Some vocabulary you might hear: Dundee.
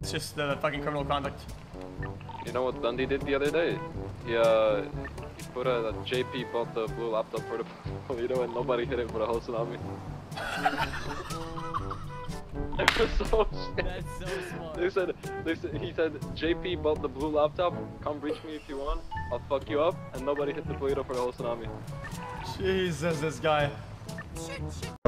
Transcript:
It's just the fucking criminal conduct. You know what Dundee did the other day? He put a JP bought the blue laptop for the Polito and nobody hit it for the whole tsunami. It was so shit. That's so smart. He said, JP bought the blue laptop, come reach me if you want, I'll fuck you up, and nobody hit the Polito for the whole tsunami. Jesus, this guy. Shit, shit.